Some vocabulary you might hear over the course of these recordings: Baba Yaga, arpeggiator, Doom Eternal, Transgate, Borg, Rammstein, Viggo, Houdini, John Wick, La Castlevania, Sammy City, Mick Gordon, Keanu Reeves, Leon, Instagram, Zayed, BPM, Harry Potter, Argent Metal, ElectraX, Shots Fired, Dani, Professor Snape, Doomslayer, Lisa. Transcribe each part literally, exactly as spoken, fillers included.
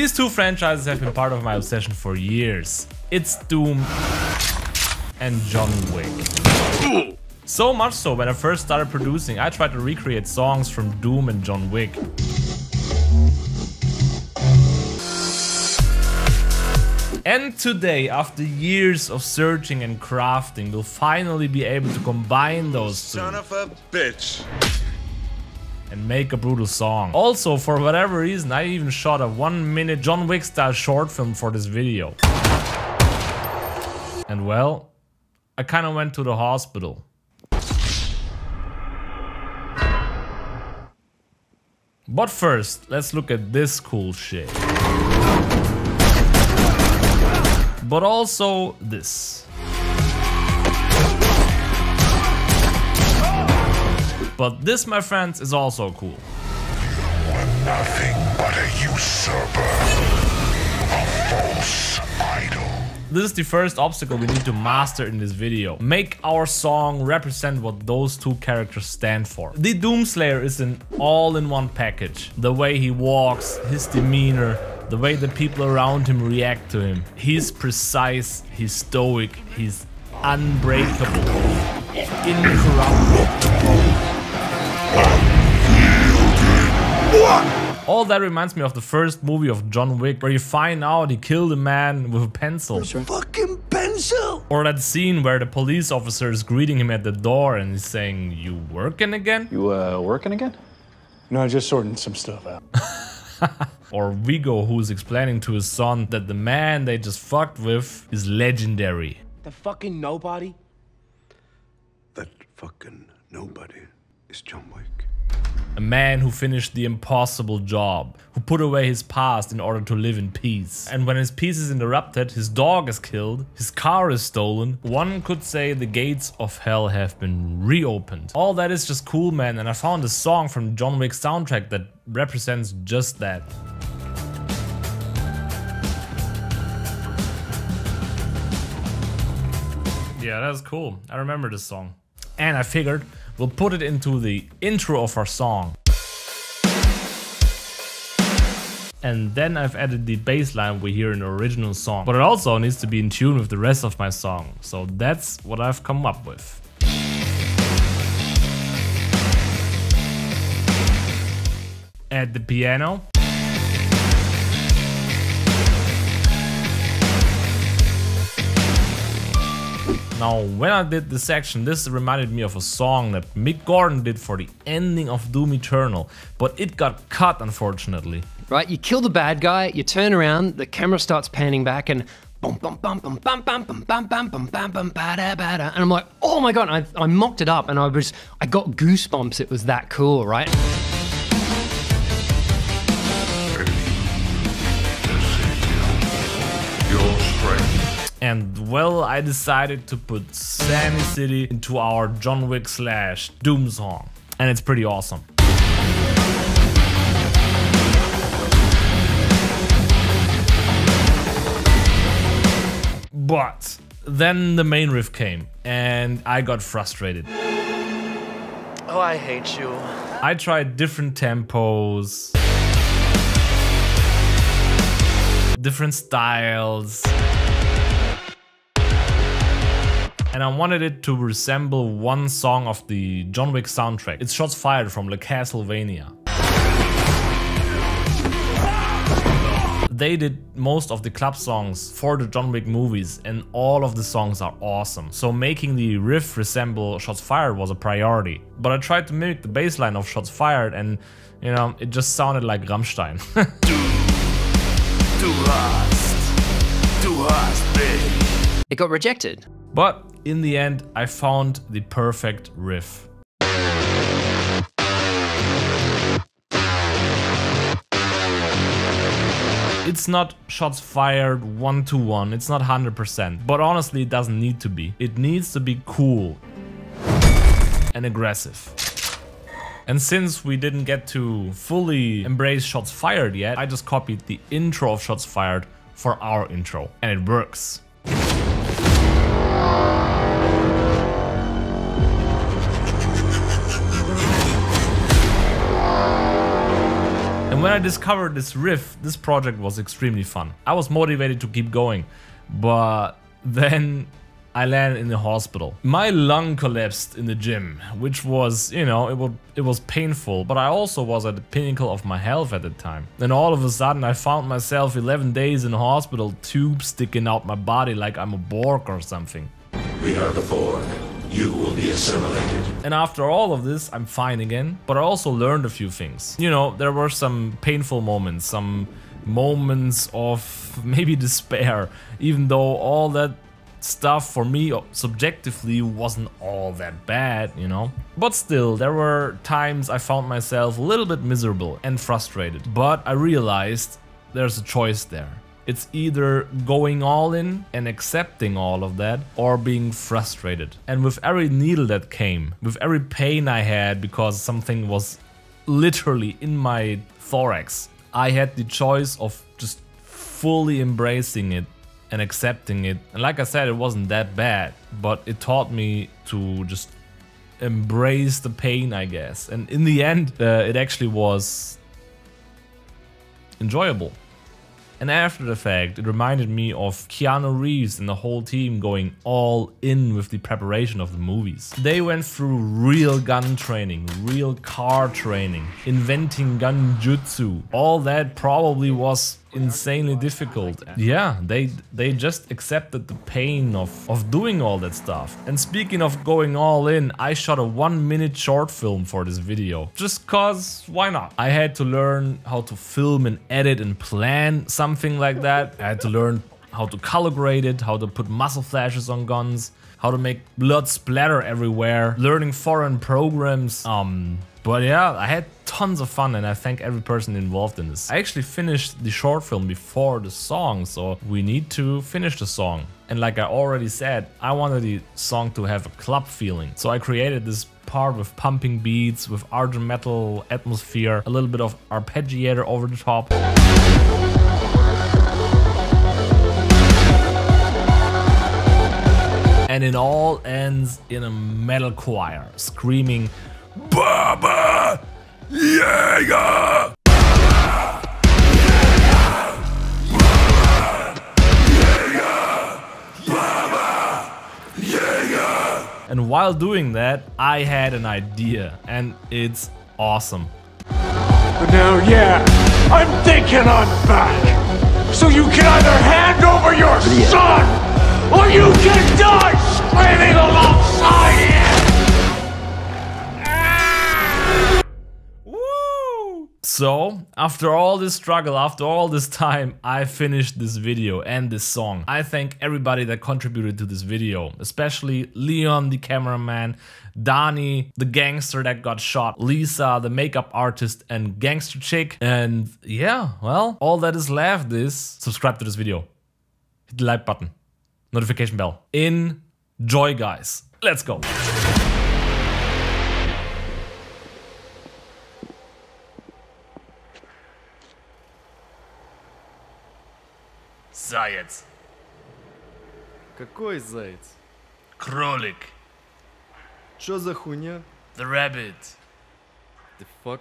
These two franchises have been part of my obsession for years. It's Doom and John Wick. So much so, when I first started producing, I tried to recreate songs from Doom and John Wick. And today, after years of searching and crafting, we'll finally be able to combine those two. Son of a bitch. And make a brutal song. Also, for whatever reason, I even shot a one minute John Wick style short film for this video. And well, I kinda went to the hospital. But first, let's look at this cool shit. But also this. But this, my friends, is also cool. You are nothing but a usurper, a false idol. This is the first obstacle we need to master in this video. Make our song represent what those two characters stand for. The Doomslayer is an all-in-one package. The way he walks, his demeanor, the way the people around him react to him. He's precise, he's stoic, he's unbreakable, incorruptible. All that reminds me of the first movie of John Wick, where you find out he killed a man with a pencil. With a fucking pencil! Or that scene where the police officer is greeting him at the door and he's saying, "You working again?" You uh, working again? No, I just sorting some stuff out. Or Viggo, who's explaining to his son that the man they just fucked with is legendary. The fucking nobody? That fucking nobody is John Wick. A man who finished the impossible job, who put away his past in order to live in peace. And when his peace is interrupted, his dog is killed, his car is stolen. One could say the gates of hell have been reopened. All that is just cool, man, and I found a song from John Wick's soundtrack that represents just that. Yeah, that's cool. I remember this song. And I figured we'll put it into the intro of our song. And then I've added the bass line we hear in the original song. But it also needs to be in tune with the rest of my song. So that's what I've come up with. Add the piano. Now, when I did this section, this reminded me of a song that Mick Gordon did for the ending of Doom Eternal, but it got cut, unfortunately. Right, you kill the bad guy, you turn around, the camera starts panning back, and bum bum bum bum bum bum bum bum bum bum bum bum bada bada, and I'm like, oh my god! I, I mocked it up, and I was, I got goosebumps. It was that cool, right? And well, I decided to put Sammy City into our John Wick slash Doom song. And it's pretty awesome. But then the main riff came and I got frustrated. Oh, I hate you. I tried different tempos, different styles. And I wanted it to resemble one song of the John Wick soundtrack. It's Shots Fired from La Castlevania. They did most of the club songs for the John Wick movies, and all of the songs are awesome. So making the riff resemble Shots Fired was a priority. But I tried to mimic the bass line of Shots Fired and, you know, it just sounded like Rammstein. Too fast, too fast, baby. It got rejected. But in the end, I found the perfect riff. It's not Shots Fired one to one, it's not one hundred percent, but honestly it doesn't need to be. It needs to be cool and aggressive. And since we didn't get to fully embrace Shots Fired yet, I just copied the intro of Shots Fired for our intro, and it works. And when I discovered this riff, this project was extremely fun. I was motivated to keep going, but then I landed in the hospital. My lung collapsed in the gym, which was, you know, it was, it was painful, but I also was at the pinnacle of my health at the time. Then all of a sudden I found myself eleven days in the hospital, tubes sticking out my body like I'm a Borg or something. We are the Borg. You will be assimilated. And after all of this, I'm fine again, but I also learned a few things. You know, there were some painful moments, some moments of maybe despair, even though all that stuff for me subjectively wasn't all that bad, you know. But still, there were times I found myself a little bit miserable and frustrated. But I realized there's a choice there. It's either going all in and accepting all of that or being frustrated. And with every needle that came, with every pain I had because something was literally in my thorax, I had the choice of just fully embracing it and accepting it. And like I said, it wasn't that bad, but it taught me to just embrace the pain, I guess. And in the end, uh, it actually was enjoyable. And after the fact, it reminded me of Keanu Reeves and the whole team going all in with the preparation of the movies. They went through real gun training, real car training, inventing gun jutsu. All that probably was insanely difficult. Yeah, they they just accepted the pain of, of doing all that stuff. And speaking of going all in, I shot a one minute short film for this video. Just cause, why not? I had to learn how to film and edit and plan something like that. I had to learn how to color grade it, how to put muzzle flashes on guns, how to make blood splatter everywhere, learning foreign programs. Um, But yeah, I had tons of fun and I thank every person involved in this. I actually finished the short film before the song, so we need to finish the song. And like I already said, I wanted the song to have a club feeling. So I created this part with pumping beats, with argent metal atmosphere, a little bit of arpeggiator over the top. And it all ends in a metal choir screaming Baba Yaga! And while doing that, I had an idea, and it's awesome. Now, yeah, I'm thinking I'm back. So you can either hand over your son, or you can die screaming alongside him! So, after all this struggle, after all this time, I finished this video and this song. I thank everybody that contributed to this video, especially Leon, the cameraman, Dani, the gangster that got shot, Lisa, the makeup artist and gangster chick. And yeah, well, all that is left is subscribe to this video. Hit the like button, notification bell. Enjoy, guys. Let's go. Заяц. Какой заяц? Кролик. Чё за хуйня? The rabbit. The fuck?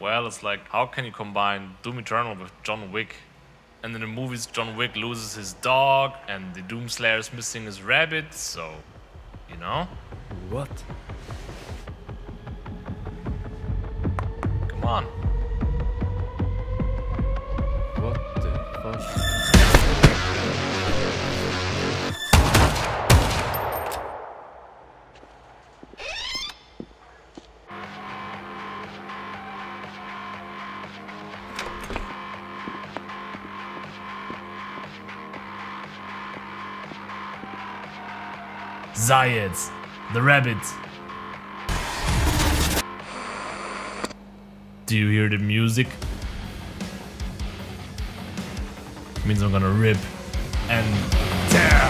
Well, it's like, how can you combine Doom Eternal with John Wick? And in the movies, John Wick loses his dog, and the Doomslayer is missing his rabbit, so, you know? What? Come on. Zayed, the rabbit. Do you hear the music? It means I'm gonna rip and tear.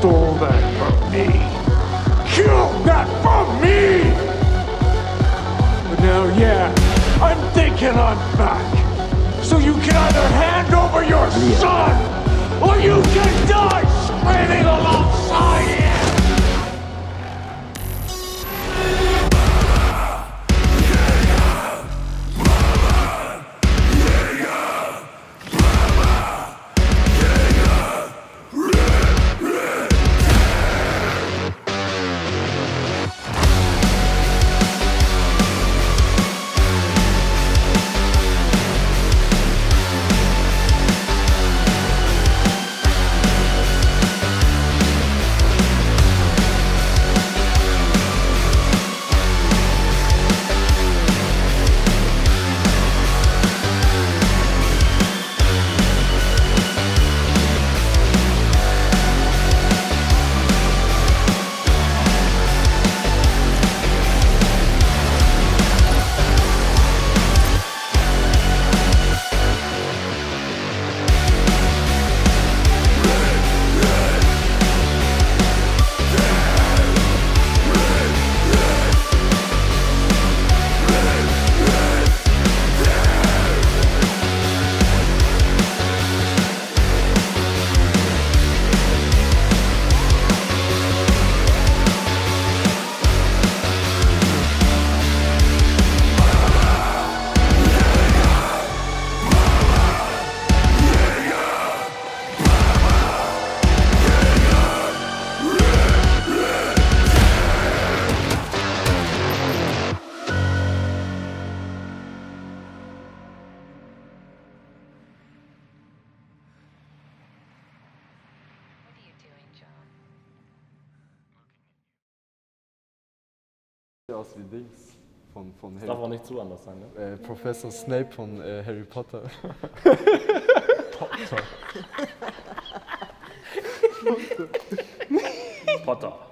stole that from me. Kill that from me! But now, yeah, I'm thinking I'm back. So you can either hand over your yeah. son, or you can die screaming alongside him! Aus wie Dings von, von Harry Potter. Das darf auch nicht zu anders sein, ne? Äh, Professor Snape von äh, Harry Potter. Potter. Potter. Potter.